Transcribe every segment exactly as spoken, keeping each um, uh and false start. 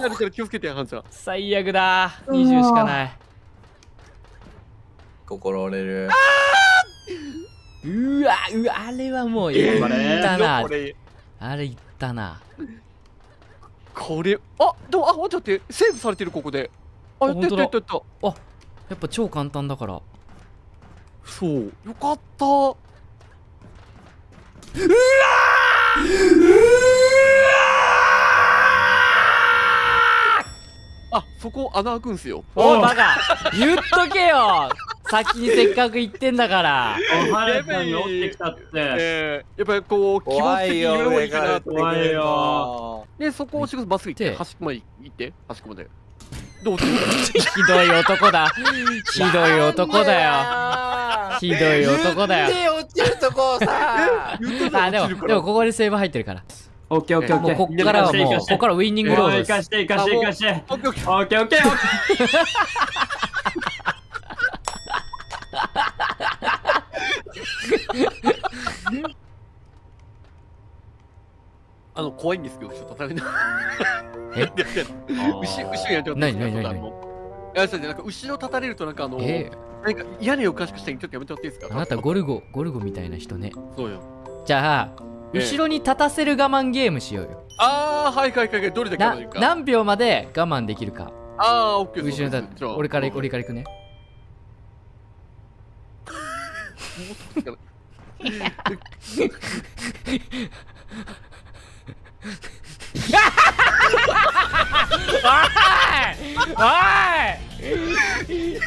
きなるから気をつけてや、ハンちゃん。最悪だー。にじゅうしかない。心折れる。あうわ、うわ、あれはもういったな。あれいったな。これ、あ、でも、あ、待って待って、セーブされてる、ここで。あ、やったやったやった。あ、やっぱ超簡単だから。そう、よかった。うわー。あ、そこ穴開くんすよ。おい、バカ。言っとけよ。先にせっかく言ってんだから。おはようさんが起きてきたって。えー、やっぱりこう、気持ち的に色々いいかなって。怖いよ。で、そこをまっすぐ行って、端っこまで行って、端っこまで。どうぞ。ひどい男だ。ひどい男だよ。ひどい男だよ。で、落ちるとこをさ。あ、でも、でもここにセーブ入ってるから。オッケーオッケーオッケー。もうこっからはもう、ここからウィニングロードです。いかしていかしていかして。オッケーオッケーオッケー。あの怖いんですけど、ちょっとダメな。え、牛、牛やってます。牛を立たれると、なんかあの、なんか嫌な予感しかしたんで、ちょっとやめてもらっていいですか。あなたゴルゴ、ゴルゴみたいな人ね。そうよ。じゃあ、後ろに立たせる我慢ゲームしようよ。ああ、はいはいはい、どれだけ我慢できるか。何秒まで我慢できるか。ああ、オッケー。後ろだ。俺から、俺から行くね。おいおい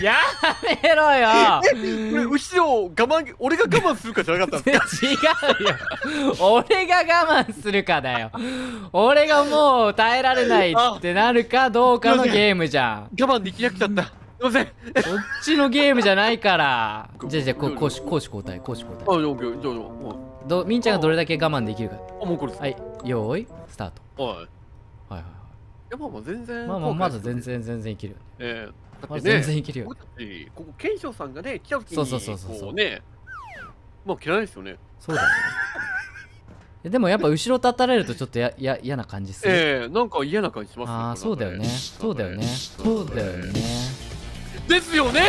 やめろよ。え、牛を我慢、俺が我慢するかじゃなかったんですか。違うよ、俺が我慢するかだよ。俺がもう耐えられないってなるかどうかのゲームじゃん。我慢できなくちゃった、すいません。こっちのゲームじゃないから。じゃじゃこ攻守交代、攻守交代。あ、オッケー、じゃあじゃ。どみんちゃんがどれだけ我慢できるか。あ、もうこれです。はい、用意スタート。はい。はいはいはい。いやまあまあ全然。まあまあまず全然全然いけるよ。ええ。まず全然いけるよ。ここ賢秀さんがね来た時に。そうそうそうそうそう。ね。まあ嫌いですよね。そうだね。でもやっぱ後ろ立たれるとちょっとやや嫌な感じする。ええ、なんか嫌な感じしますね。ああ、そうだよね。そうだよね。そうだよね。ですよね。